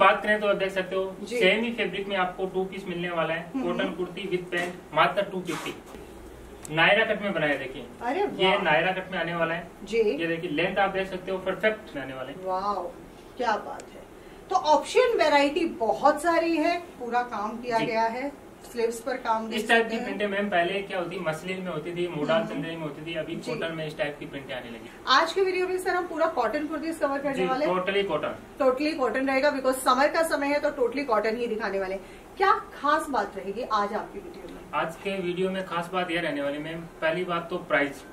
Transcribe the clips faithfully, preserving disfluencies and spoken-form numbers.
बात करें तो देख सकते हो सेम ही फैब्रिक में आपको टू पीस मिलने वाला है। कॉटन कुर्ती विद पैंट मात्र टू फिफ्टी, नायरा कट में बनाया। देखिए अरे ये नायरा कट में आने वाला है जी। ये देखिए लेंथ आप देख सकते हो परफेक्ट आने वाले। वाह क्या बात है। तो ऑप्शन वैरायटी बहुत सारी है, पूरा काम किया गया है। स्लीव्स पर काम इस टाइप की प्रिंटें मैम पहले क्या होती मसलिन में होती थी, मोडाल चंदेरी में होती थी, अभी कॉटन में इस टाइप की प्रिंटें आने लगी। आज के वीडियो में सर हम पूरा कॉटन कुर्तीज कवर करने वाले, टोटली कॉटन टोटली कॉटन रहेगा बिकॉज समर का समय है तो टोटली कॉटन ही दिखाने वाले। क्या खास बात रहेगी आज आपकी वीडियो में? आज के वीडियो में खास बात यह रहने वाली मैम, पहली बात तो प्राइस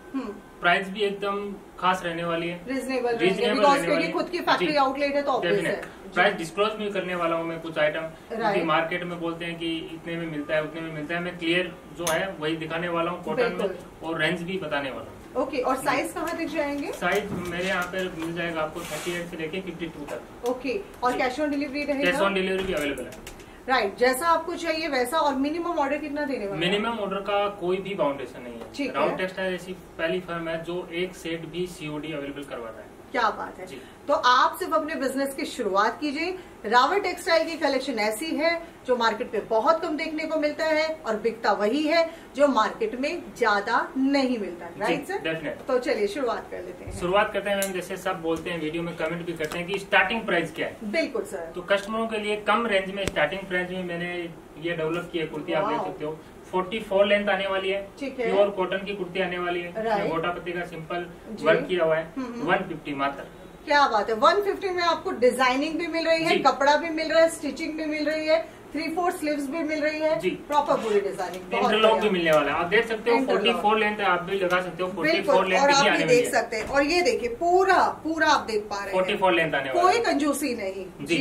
प्राइस भी एकदम खास रहने वाली है, रीजनेबल बिकॉज खुद की फैक्ट्री आउटलेट है तो ऑब्वियस है। प्राइस डिस्क्लोज भी करने वाला हूँ मैं कुछ आइटम मार्केट में बोलते हैं कि इतने में मिलता है उतने में मिलता है, मैं क्लियर जो है वही दिखाने वाला हूँ कॉटन में, और रेंज भी बताने वाला हूँ। ओके okay, और साइज कहाँ दिख जाएंगे? साइज मेरे यहाँ पे मिल जाएगा आपको थर्टी एट से लेके फिफ्टी टू तक। ओके okay, और कैश ऑन डिलीवरी रहेगा? कैश ऑन डिलीवरी भी अवेलेबल है। राइट right, जैसा आपको चाहिए वैसा। और मिनिमम ऑर्डर कितना देने वाला? मिनिमम ऑर्डर का कोई भी बाउंडेशन नहीं है। राउट टेक्सटाइल ऐसी पहली फर्म है जो एक सेट भी सीओडी अवेलेबल करवाता है। क्या बात है। तो आप सिर्फ अपने बिजनेस की शुरुआत कीजिए। रावत टेक्सटाइल की कलेक्शन ऐसी है जो मार्केट में बहुत कम देखने को मिलता है और बिकता वही है जो मार्केट में ज्यादा नहीं मिलता। राइट सर, तो चलिए शुरुआत कर लेते हैं। शुरुआत करते हैं मैम, जैसे सब बोलते हैं वीडियो में, कमेंट भी करते हैं कि स्टार्टिंग प्राइस क्या है। बिल्कुल सर, तो कस्टमरों के लिए कम रेंज में स्टार्टिंग प्राइस में मैंने ये डेवलप की है कुर्ती। आप देख सकते हो फोर्टी फोर लेंथ आने वाली है, प्योर कॉटन की कुर्ती आने वाली है, गोटा पत्ती का सिंपल वर्क किया हुआ है, वन फिफ्टी मात्र। क्या बात है। वन फिफ्टी में आपको डिजाइनिंग भी मिल रही है, कपड़ा भी मिल रहा है, स्टिचिंग भी मिल रही है, थ्री फोर स्लीव्स भी मिल रही है, प्रॉपर पूरी डिजाइनिंग, इंटरलॉक भी मिलने वाला है। आप देख सकते हो फोर्टी फोर लेंथ है, आप भी लगा सकते हो फोर्टी फोर लेंथ भी आने वाली है, देख सकते हैं। और ये देखिए पूरा पूरा आप देख पा रहे हैं फोर्टी फोर लेंथ आने वाली, कोई कंजूसी नहीं जी।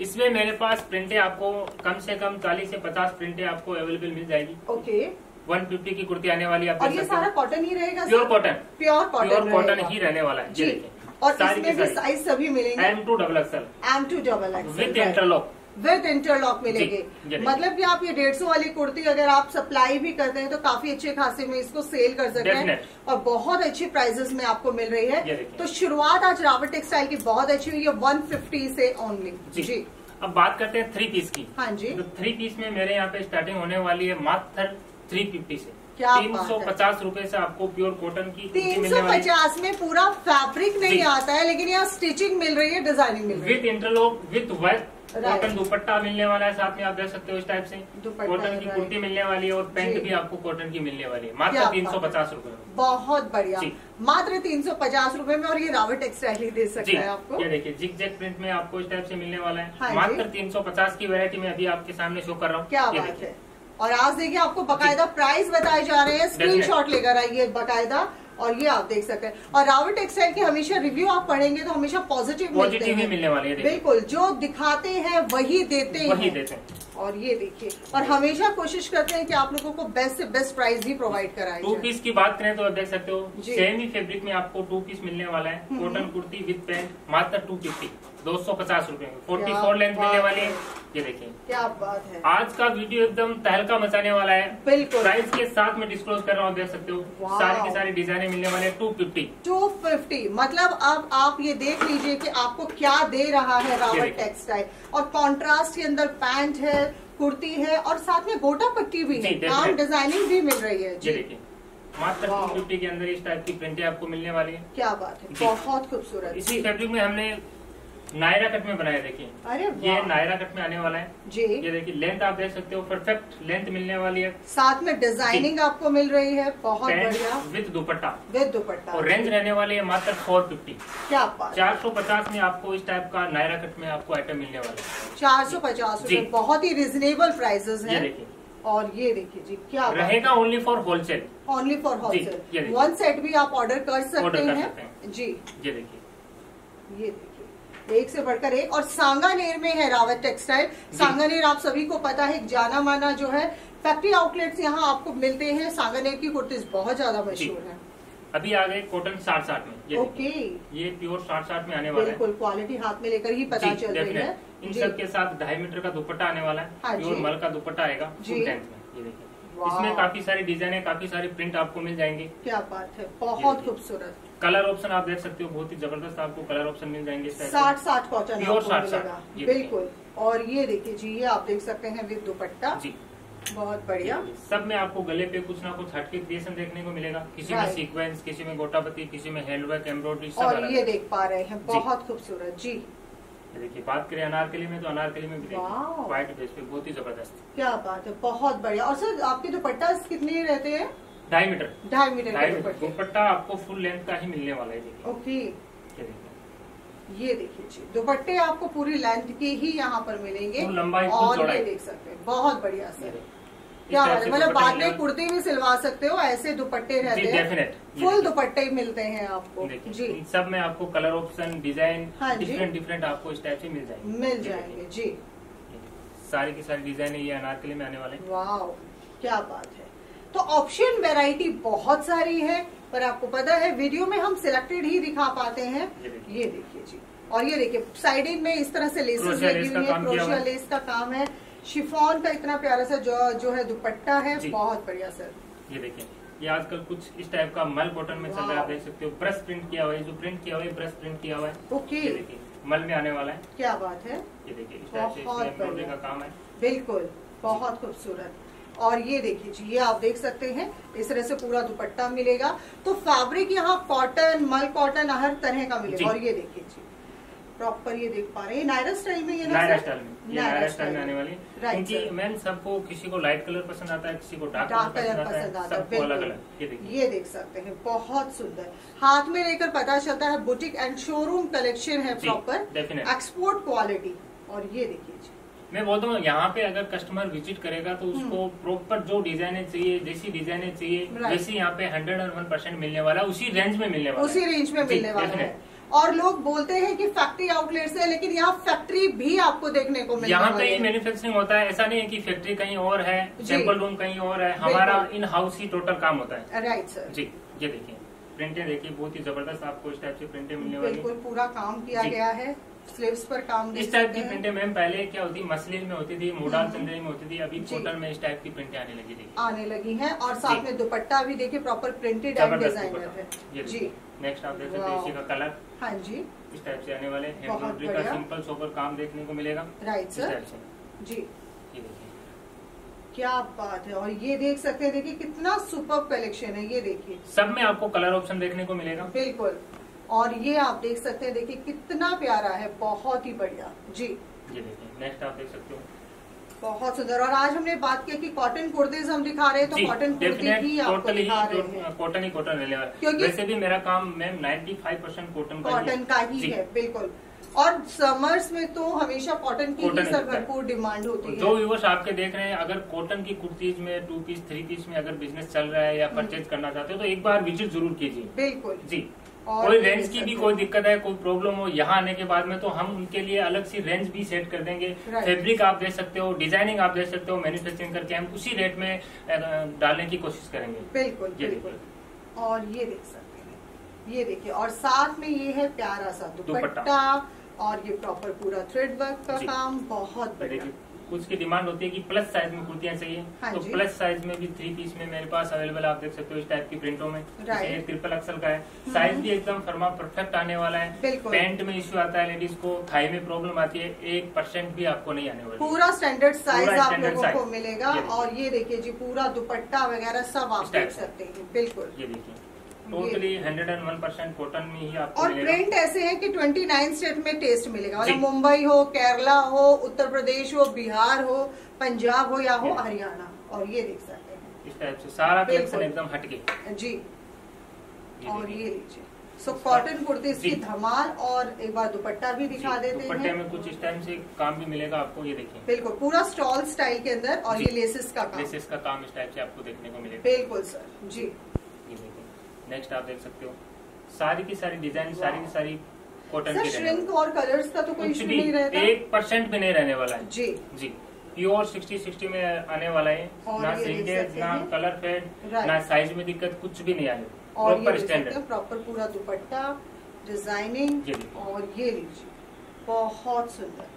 इसमें मेरे पास प्रिंटें आपको कम से कम चालीस से पचास प्रिंटें आपको अवेलेबल मिल जाएगी। ओके, वन फिफ्टी की कुर्ती आने वाली है। और ये सारा कॉटन ही रहेगा? Pure cotton, pure cotton cotton ही रहने वाला है। और इसमें भी साइज सभी मिलेंगे M to double XL, M to double XL with interlock, with interlock मिलेंगे। मतलब कि आप ये डेढ़ सौ वाली कुर्ती अगर आप सप्लाई भी करते हैं तो काफी अच्छे खासे में इसको सेल कर सकते हैं और बहुत अच्छी प्राइजेस में आपको मिल रही है। तो शुरुआत आज रावत टेक्सटाइल की बहुत अच्छी हुई है वन फिफ्टी से ओनली जी, जी। अब बात करते हैं थ्री पीस की। हाँ जी, तो थ्री पीस में मेरे यहाँ पे स्टार्टिंग होने वाली है मात्र थ्री फिफ्टी से तीन सौ पचास रूपए से आपको प्योर कॉटन की। तीन सौ पचास में पूरा फैब्रिक नहीं आता है लेकिन यहाँ स्टिचिंग मिल रही है, डिजाइनिंग मिल रही है, with interlock with work. Cotton dupatta मिलने वाला है साथ में, आप देख सकते हो इस टाइप से कॉटन की कुर्ती मिलने वाली है और पैंट भी आपको कॉटन की मिलने वाली है मात्र तीन सौ पचास रूपए में। बहुत बढ़िया, मात्र तीन सौ पचास रूपए में। और ये रावत टेक्सटाइल ही दे सकता है आपको। ये देखिए जिग जैग प्रिंट में आपको इस टाइप से मिलने वाला है मात्र तीन सौ पचास की वैरायटी में अभी आपके सामने शो कर रहा हूँ। क्या बात है। और आज देखिए आपको बकायदा प्राइस बताए जा रहे हैं, स्क्रीनशॉट लेकर आइए बकायदा। और ये आप देख सकते हैं। और रावत टेक्सटाइल के हमेशा रिव्यू आप पढ़ेंगे तो हमेशा पॉजिटिव पॉजिटिव ही मिलने वाले हैं। बिल्कुल, जो दिखाते हैं वही देते हैं, वही देते हैं। और ये देखिए, और हमेशा कोशिश करते हैं कि आप लोगों को बेस्ट से बेस्ट प्राइस भी प्रोवाइड कराएं। टू पीस की बात करें तो आप देख सकते हो सेम ही फैब्रिक में आपको टू पीस मिलने वाला है, कॉटन कुर्ती विद पैंट मात्र टू फिफ्टी दो सौ पचास रूपये में, फोर्टी फोर लेंथ मिलने वाली है। ये देखिए क्या बात है। आज का वीडियो एकदम तहलका मचाने वाला है, बिल्कुल प्राइस के साथ में डिस्क्लोज कर रहा हूँ, देख सकते हो सारी की सारी डिजाइने मिलने वाले हैं टू फिफ्टी टू फिफ्टी। मतलब अब आप ये देख लीजिए कि आपको क्या दे रहा है रावत टेक्सटाइल। और कॉन्ट्रास्ट के अंदर पैंट है, कुर्ती है और साथ में गोटा पट्टी भी है, आम डिजाइनिंग भी मिल रही है जी। मात्र टू फिफ्टी के अंदर इस टाइप की प्रिंटें आपको मिलने वाली है। क्या बात है, बहुत खूबसूरत। इसी फैब्रिक में हमने नायरा कट में बनाया। देखिए अरे ये नायरा कट में आने वाला है जी। ये देखिए लेंथ आप देख सकते हो परफेक्ट लेंथ मिलने वाली है, साथ में डिजाइनिंग आपको मिल रही है, बहुत बढ़िया विद दुपट्टा, विद दुपट्टा। और रेंज रहने वाली है मात्र फोर फिफ्टी। क्या बात, चार सौ पचास में आपको इस टाइप का नायरा कट में आपको आइटम मिलने वाला है चार सौ पचास रूपये, बहुत ही रिजनेबल प्राइजेस है। और ये देखिए जी क्या रहेगा, only for wholesale, only for wholesale. One set भी आप ऑर्डर कर सकते हैं जी। ये देखिए, ये एक से बढ़कर एक। और सांगानेर में है रावत टेक्सटाइल। सांगानेर आप सभी को पता है, जाना माना जो है फैक्ट्री आउटलेट्स यहाँ आपको मिलते हैं। सांगानेर की कुर्तीज बहुत ज्यादा मशहूर है। अभी आ गए कॉटन साठ साठ में। ये ओके, ये प्योर साठ साठ में आने वाला है। बिल्कुल क्वालिटी हाथ में लेकर ही पता चल रही है। इन सब के साथ ढाई मीटर का दुपट्टा आने वाला है, प्योर मल का दुपट्टा आएगा फुल लेंथ में। ये देखिए इसमें काफी सारी डिजाइन है, काफी सारे प्रिंट आपको मिल जाएंगे। क्या बात है, बहुत खूबसूरत। कलर ऑप्शन आप देख सकते हो, बहुत ही जबरदस्त आपको कलर ऑप्शन मिल जाएंगे। साठ साठ कॉटन और साठ साठ बिल्कुल। और ये देखिए जी, ये आप देख सकते हैं विद दुपट्टा जी, बहुत बढ़िया। सब में आपको गले पे कुछ ना कुछ हटके क्रिएशन देखने को मिलेगा, किसी में सीक्वेंस, किसी में गोटापत्ती, किसी में हैंडवर्क, एम्ब्रॉयडरी सब। और ये देख पा रहे हैं बहुत खूबसूरत जी। देखिए बात करें अनारकली में, तो अनारकली में भी व्हाइट बेस पे बहुत ही जबरदस्त, क्या बात है, बहुत बढ़िया। और सर आपके दुपट्टा कितने रहते हैं? ढाई मीटर, ढाई मीटर दुपट्टा आपको फुल लेंथ का ही मिलने वाला है। ओके, ये देखिए जी, दुपट्टे आपको पूरी लेंथ के ही यहाँ पर मिलेंगे, लंबाई और ये देख सकते हैं, बहुत बढ़िया सर, क्या बात है। मतलब बाद में कुर्ती भी सिलवा सकते हो, ऐसे दुपट्टे रहते हैं, फुल दुपट्टे मिलते हैं आपको जी। सब में आपको कलर ऑप्शन, डिजाइन, हाँ, डिफरेंट डिफरेंट आपको इस टाइप से मिल जाएंगे मिल जाएंगे जी। सारी की सारी डिजाइन ये अनारकली में आने वाले। वाह, क्या बात है। तो ऑप्शन वैरायटी बहुत सारी है, पर आपको पता है वीडियो में हम सिलेक्टेड ही दिखा पाते हैं। ये देखिए जी, और ये देखिए साइडिंग में इस तरह से लेसेस लगी हुई है, क्रोशिया लेस का काम है, शिफॉन का इतना प्यारा सा जो जो है दुपट्टा है, बहुत बढ़िया सर। ये देखिए, ये आजकल कुछ इस टाइप का मल कॉटन में चल रहा है, आप देख सकते हो, ब्रश प्रिंट किया हुआ है, जो प्रिंट किया हुआ है ब्रश प्रिंट किया हुआ है। ओके, देखिए मल में आने वाला है, क्या बात है। ये देखिए इस टाइप से का काम है, बिल्कुल बहुत खूबसूरत। और ये देखिए जी, ये आप देख सकते हैं इस तरह से पूरा दुपट्टा मिलेगा। तो फैब्रिक यहाँ कॉटन, मल कॉटन, हर तरह का मिलेगा। और ये देखिए जी, प्रॉपर ये देख पा रहे हैं नायरा स्टाइल में, ये नायरा स्टाइल में, नायरा स्टाइल में आने वाली। क्योंकि मैम सबको, किसी को लाइट कलर पसंद आता है, किसी को डार्क कलर पसंद आता है, सबको अलग अलग। ये देखिए, ये देख सकते हैं, बहुत सुंदर, हाथ में लेकर पता चलता है बुटीक एंड शोरूम कलेक्शन है, प्रॉपर एक्सपोर्ट क्वालिटी। और ये देखिए जी, मैं बोलता हूँ यहाँ पे अगर कस्टमर विजिट करेगा तो उसको प्रॉपर जो डिजाइने चाहिए, जैसी डिजाइने चाहिए वैसी यहाँ पे हंड्रेड और वन परसेंट मिलने वाला, उसी रेंज में मिलने वाला, उसी रेंज में मिलने वाला है। और लोग बोलते हैं कि फैक्ट्री आउटलेट से, लेकिन यहाँ फैक्ट्री भी आपको देखने को मिलेगी, यहाँ पे ही मैन्युफैक्चरिंग होता है। ऐसा नहीं है कि फैक्ट्री कहीं और है, सैंपल रूम कहीं और है, हमारा इन हाउस ही टोटल काम होता है। राइट सर जी, ये देखिए प्रिंटें देखिए, बहुत ही जबरदस्त आपको इस टाइप से प्रिंटें मिलने वाली, बिल्कुल पूरा काम किया गया है, स्लीव्स पर काम। इस टाइप की प्रिंटें मैम पहले क्या होती, मसलिन में होती थी, मोडाल चंदेरी में होती थी, अभी कॉटन में इस टाइप की प्रिंटें आने लगी थी आने लगी हैं। और साथ में दुपट्टा भी देखिए प्रॉपर प्रिंटेड एंड डिजाइनर है जी। नेक्स्ट आप देख सकते हैं इसी का कलर, हाँ जी, इस टाइप से आने वाले, एम्ब्रॉयडरी का सिंपल सोबर काम देखने को मिलेगा। राइट सर जी, क्या बात है। और ये देख सकते हैं, देखिए कितना सुपर कलेक्शन है। ये देखिए सब में आपको कलर ऑप्शन देखने को मिलेगा, बिल्कुल। और ये आप देख सकते हैं, देखिए कितना प्यारा है, बहुत ही बढ़िया जी। ये देखिए नेक्स्ट आप देख सकते हो, बहुत सुंदर। और आज हमने बात की कि कॉटन कुर्तीज हम दिखा रहे हैं, तो कॉटन कुर्ती ही आपको दिखा रहे हैं, कॉटन ही कॉटन रहने वाला, क्योंकि वैसे भी मेरा काम ma'am ninety five percent cotton cotton का ही है, बिल्कुल। और समर्स में तो हमेशा कॉटन की ही सर भरपूर डिमांड होती है। जो व्यूअर्स आपके देख रहे हैं, अगर कॉटन की कुर्तीज में टू पीस थ्री पीस में अगर बिजनेस चल रहा है या परचेज करना चाहते हो, तो एक बार विजिट जरूर कीजिए, बिल्कुल जी। कोई रेंज की भी कोई दिक्कत है, कोई प्रॉब्लम हो, यहाँ आने के बाद में तो हम उनके लिए अलग सी रेंज भी सेट कर देंगे। फैब्रिक आप देख सकते हो, डिजाइनिंग आप देख सकते हो, मैन्युफैक्चरिंग करके हम उसी रेट में डालने की कोशिश करेंगे, बिल्कुल बिल्कुल। और ये देख सकते हैं, ये देखिए, और साथ में ये है प्यारा सा दुपट्टा, और ये प्रॉपर पूरा थ्रेड वर्क का काम, बहुत बढ़िया। उसकी डिमांड होती है कि प्लस साइज में कुर्तियाँ चाहिए, हाँ तो प्लस साइज में भी थ्री पीस में मेरे पास अवेलेबल, आप देख सकते हो इस टाइप की प्रिंटों में। ये ट्रिपल एक्सल का है, साइज भी एकदम फर्मा परफेक्ट आने वाला है। पैंट में इश्यू आता है लेडीज को, थाई में प्रॉब्लम आती है, एक परसेंट भी आपको नहीं आने वाला, पूरा स्टैंडर्ड साइज आप लोगों को मिलेगा। और ये देखिए जी, पूरा दुपट्टा वगैरह सब आप देख सकते हैं, बिल्कुल। ये देखिए totally hundred and one percent cotton में ही आपको, और प्रिंट ऐसे हैं कि ट्वेंटी नाइन स्टेट में टेस्ट मिलेगा, मतलब मुंबई हो, केरला हो, उत्तर प्रदेश हो, बिहार हो, पंजाब हो या हो हरियाणा। और ये देख सकते हैं इस टाइप से सारा कलेक्शन एकदम हटके जी। और ये लीजिए, सो कॉटन कुर्ती की धमाल। और एक बार दुपट्टा भी दिखा देते हैं, दुपट्टे में कुछ इस टाइम से काम भी मिलेगा आपको, ये देखिए बिल्कुल पूरा स्टॉल स्टाइल के अंदर। और ये लेसेस का काम, लेसेस का काम इस टाइप से आपको देखने को मिलेगा, बिल्कुल सर जी। नेक्स्ट आप देख सकते हो सारी की सारी डिजाइन, सारी की सारी कॉटन की। श्रिंक और कलर्स का तो कोई इशू नहीं रहता, एक परसेंट भी नहीं रहने वाला है जी जी। प्योर सिक्सटी सिक्सटी में आने वाला है, ना श्रिंकेज, ना कलर फेड, ना साइज में दिक्कत, कुछ भी नहीं आने। प्रॉपर स्टैंडर्ड, प्रॉपर पूरा दुपट्टा, डिजाइनिंग। और ये लीजिए, बहुत सुंदर।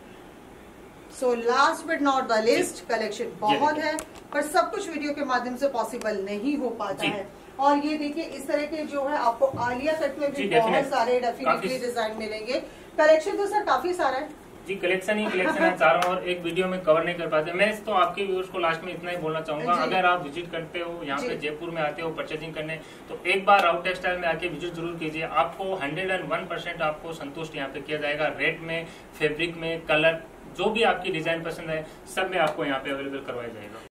So last but not the least, collection बहुत है, पर सब कुछ वीडियो के माध्यम से पॉसिबल नहीं हो पाता है। और ये देखिए इस तरह के जो है आपको आलिया कट में भी बहुत सारे डेफिनेटली डिजाइन मिलेंगे। कलेक्शन तो सर काफी सारा है जी, कलेक्शन ही कलेक्शन है चारों और एक वीडियो में कवर नहीं कर पाते। मैं तो आपके व्यूअर्स को लास्ट में इतना ही बोलना चाहूंगा, अगर आप विजिट करते हो यहाँ पे जयपुर में आते हो परचेजिंग करने तो एक बार राउट टेक्सटाइल में आके विजिट जरूर कीजिए। आपको हंड्रेड एंड वन परसेंट आपको संतुष्ट यहाँ पे किया जाएगा, रेट में, फैब्रिक में, कलर, जो भी आपकी डिजाइन पसंद है सब में आपको यहाँ पे अवेलेबल करवाया जाएगा।